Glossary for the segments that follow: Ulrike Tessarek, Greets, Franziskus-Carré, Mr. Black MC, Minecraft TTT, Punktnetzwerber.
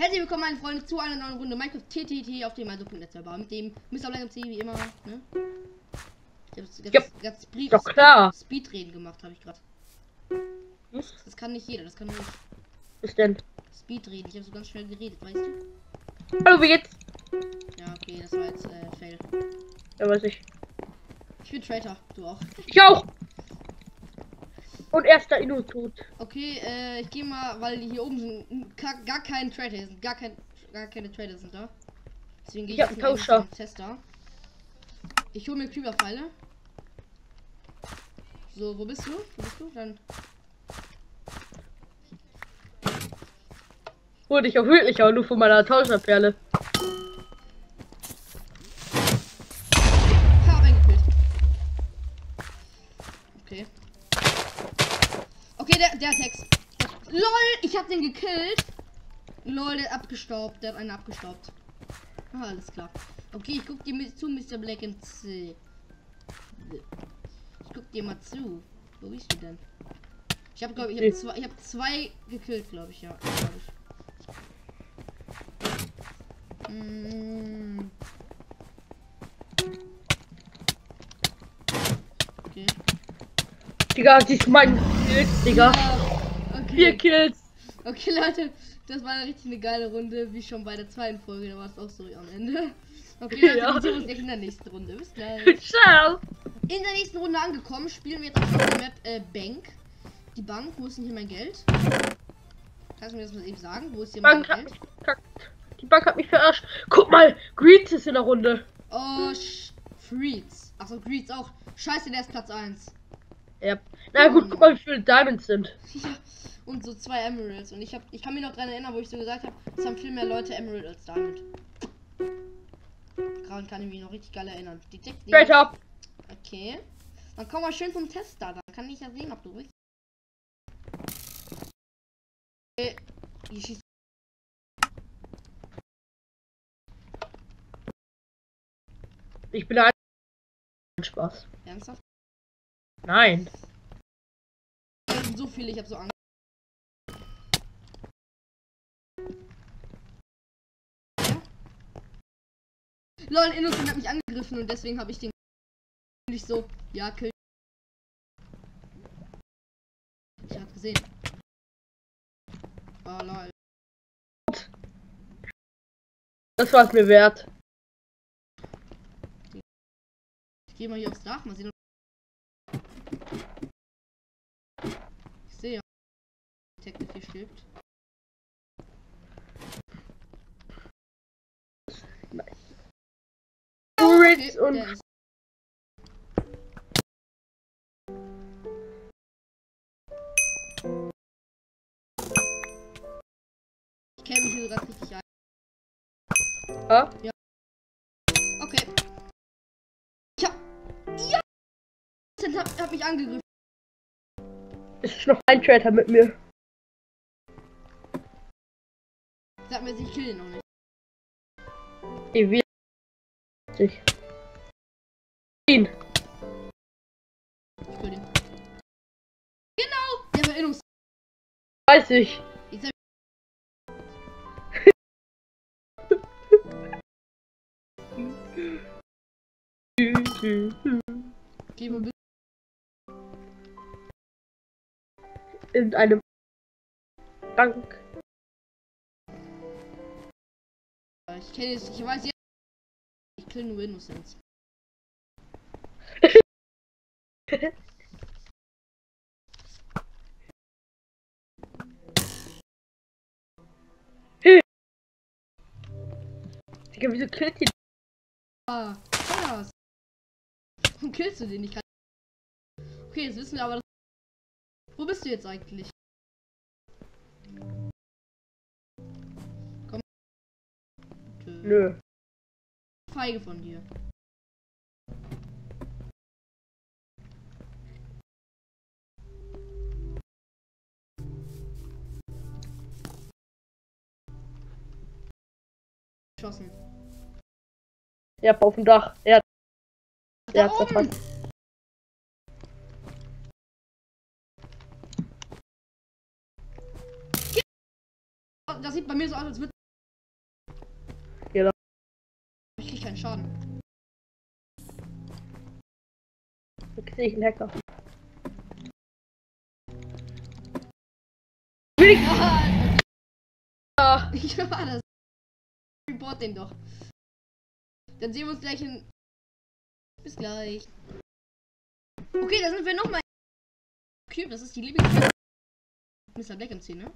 Herzlich willkommen, meine Freunde, zu einer neuen Runde Minecraft TTT auf dem Punktnetzwerber mit dem Mr. Black MC wie immer, ne? Ich hab ganz Speedreden gemacht, habe ich gerade. Das kann nicht jeder, das kann nur ich. Was denn? Speedreden, ich habe so ganz schnell geredet, weißt du? Hallo, wie geht's? Ja, okay, das war jetzt Fail. Ja, weiß ich. Ich bin Traitor, du auch. Ich auch! Und erster Inno tot. Okay, ich gehe mal, weil hier oben sind gar keine Trader sind. Gar keine Trader sind da. Deswegen gehe ich auf den Tester. Ich hole mir Küberpfeile. So, wo bist du? Wo bist du? Dann. Wurde ich auch wirklich, aber nur von meiner Tauscherperle. Der Text. LOL, ich hab den gekillt. LOL, der hat abgestaubt. Der hat einen abgestaubt. Ah, alles klar. Okay, ich guck dir zu, Mr. Black MC. Ich guck dir mal zu. Wo bist du denn? Ich hab, glaube ich, ich hab zwei gekillt, glaube ich, ja. Okay. Digga, die ist mein. Digga. Ja, okay. 4 Kills. Okay, Leute, das war richtig eine geile Runde, wie schon bei der zweiten Folge, da war es auch so am Ende. Okay, Leute, ja. Wir sehen uns in der nächsten Runde. Bis gleich. Ciao. In der nächsten Runde angekommen, spielen wir jetzt auf der Map Bank. Die Bank, wo ist denn hier mein Geld? Kannst du mir das mal eben sagen? Wo ist hier mein Geld? Die Bank hat mich verarscht. Guck mal, Greets ist in der Runde. Oh, Greets. Achso, Greets auch. Scheiße, der ist Platz 1. Ja. Na gut, guck mal, wie viele Diamonds sind. Ja. Und so 2 Emeralds. Und ich kann mich noch daran erinnern, wo ich so gesagt habe, es haben viel mehr Leute Emerald als Diamond. Daran kann ich mich noch richtig geil erinnern. Die Text. Okay. Dann komm mal schön zum Tester. Dann kann ich ja sehen, ob du willst. Okay. Ich schieße. Ich bin da. Spaß. Ernsthaft? Nein. Das sind so viele, ich habe so Angst. Lol, Innocent hat mich angegriffen und deswegen habe ich den nicht so. Ja, kill. Ich hab's gesehen. Oh lol. Das war's mir wert. Ich geh mal hier aufs Dach, mal sehen. Ich sehe, Detective hier stirbt. Nice. Turrets und. Ich kenne mich hier sogar richtig ein. Ah? Ja. Okay. Ja! Hat mich angegriffen. Es ist noch ein Traitor mit mir. Sag mir, ich kill den noch nicht. Ich will ihn. Ich kill den. Genau! Der war Innungs. Weiß ich. Ich sag. Okay, wo bist in einem Bank. Ich kenne es, ich weiß jetzt. Ich kill nur Innocence. Digga, wieso killt die? Ah, was? Warum killst du den nicht? Okay, jetzt wissen wir aber, dass. Wo bist du jetzt eigentlich? Komm. Nö. Feige von dir. Geschossen. Ja, auf dem Dach. Er hat zerfangen. Das sieht bei mir so aus, als würde Ich krieg keinen Schaden. Du kriegst einen Hacker. Ich war das. Report den doch. Dann sehen wir uns gleich in. Bis gleich. Okay, da sind wir nochmal. Cube, das ist die Lieblings-Cube. Mr. Black MC, ne?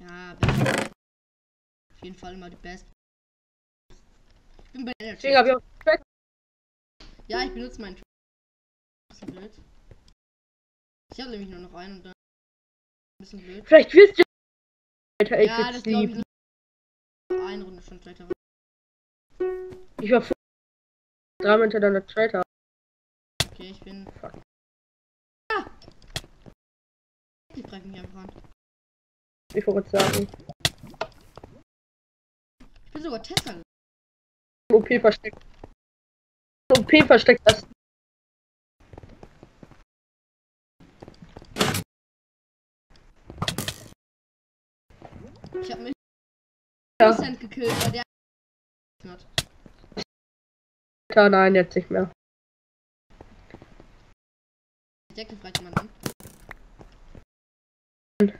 Ja, best. Auf jeden Fall immer die best. Ich bin bei der Track. Ja, ich benutze meinen Track. Bisschen blöd. Ich habe nämlich nur noch einen und dann. Bisschen blöd. Vielleicht wirst du. Ja, das glaube ich. Eine Runde schon Traitor. Ich war vor 3 Mal hintereinander Traitor. Okay, ich bin. Fuck. Ah! Ich breche mich einfach an. Ich wollte sagen. Ich bin sogar Tesla. OP versteckt. OP versteckt das. Ich hab mich Prozent gekillt, weil der hat. Ja, nein, jetzt nicht mehr. Die Decke fragt jemanden.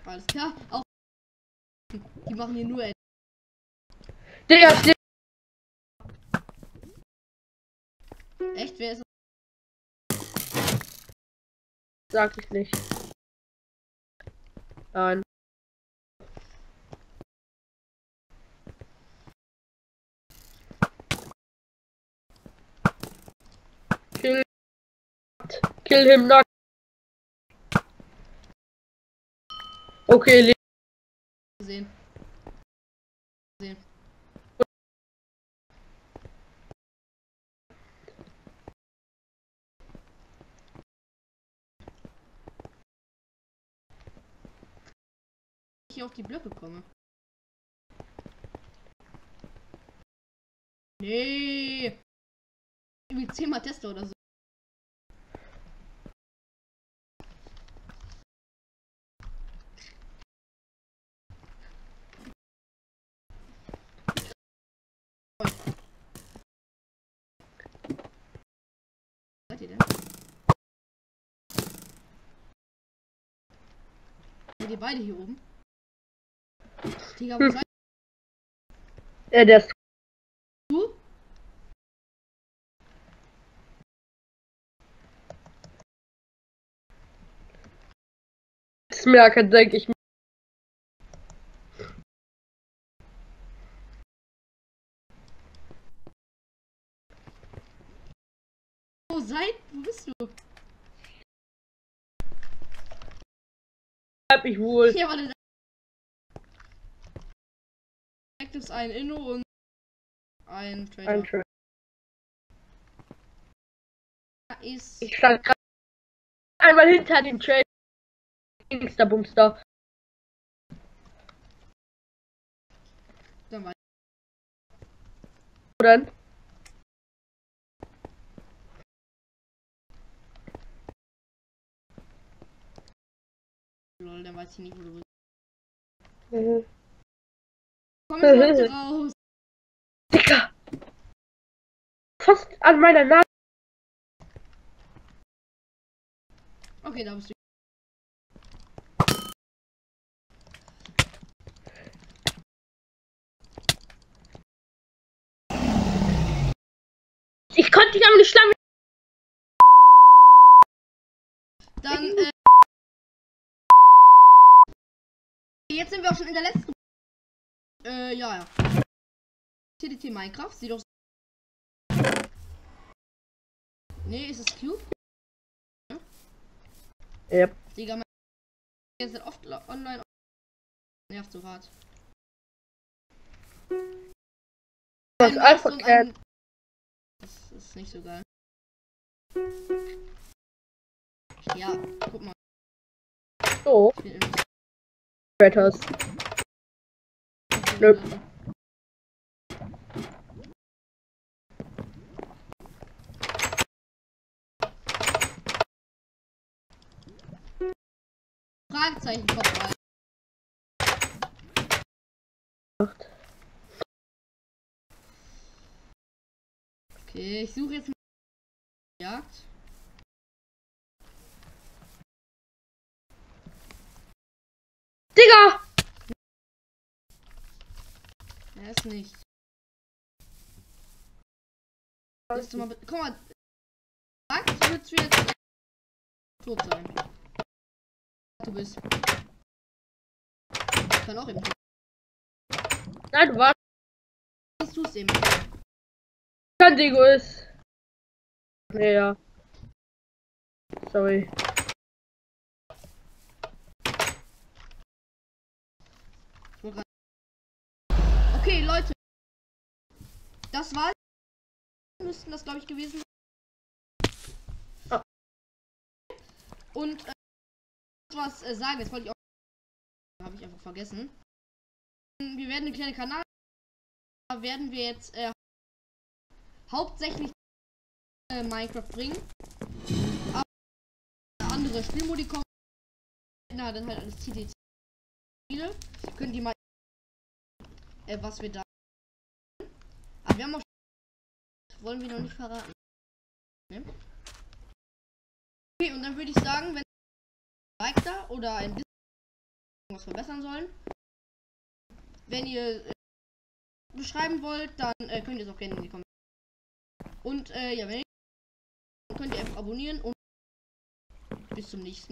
Alles klar, auch die machen hier nur Digga, steht. Echt, wer ist das? Sag ich nicht. Nein. Kill him not. Okay, sehen. Sehen. Ich hier auf die Blöcke komme. Nee. Irgendwie 10-mal Tester oder so. Die beide hier oben. Digga, wo seid ihr? Der ist du? Das merke, denke ich mir. Wo seid? Wo bist du? Ich wohl. Hier war der Direkt ein Inno und ein Trader. Ich stand gerade einmal hinter dem Trader. Linkster Bumster. Dann war ich. Lol, dann weiß ich nicht, wo du bist. Komm jetzt raus! Dicker! Fast an meiner Nase! Okay, da bist du. Ich konnte dich am Geschlagen. Dann, jetzt sind wir auch schon in der letzten. Ja. TTT Minecraft, sieht doch so. Nee, ist es Cube? Ja. Yep. Digga, man. Wir sind oft online. Nervt so hart. Das ist einfach kein. Das ist nicht so geil. Ja, guck mal. So. Hast. Nö. Fragezeichen vorbei. Okay, ich suche jetzt mal Jagd. Digga! Er ist nicht. Willst du mal bitte. Guck mal. Jagd wird jetzt tot sein. Du bist. Ich kann auch eben. Nein, du warst. Was tust du eben? Kein Egoist. Nee, ja. Sorry. Okay, Leute. Das war's. Müssten das, glaube ich, gewesen sein. Ah. Und was sagen, jetzt wollte ich auch. Habe ich einfach vergessen. Wir werden eine kleine Kanal. Da werden wir jetzt hauptsächlich Minecraft bringen. Aber andere Spielmodi kommen. Na, dann halt alles TTT. Spiele. Können die mal was wir da. Aber wir haben auch. Wollen wir noch nicht verraten. Okay. Okay, und dann würde ich sagen, wenn ihr ein Like da oder ein Disc was verbessern sollen. Wenn ihr beschreiben wollt, dann könnt ihr es auch gerne in die Kommentare. Und ja, wenn ihr könnt ihr einfach abonnieren und bis zum nächsten Mal.